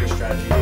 bigger strategy.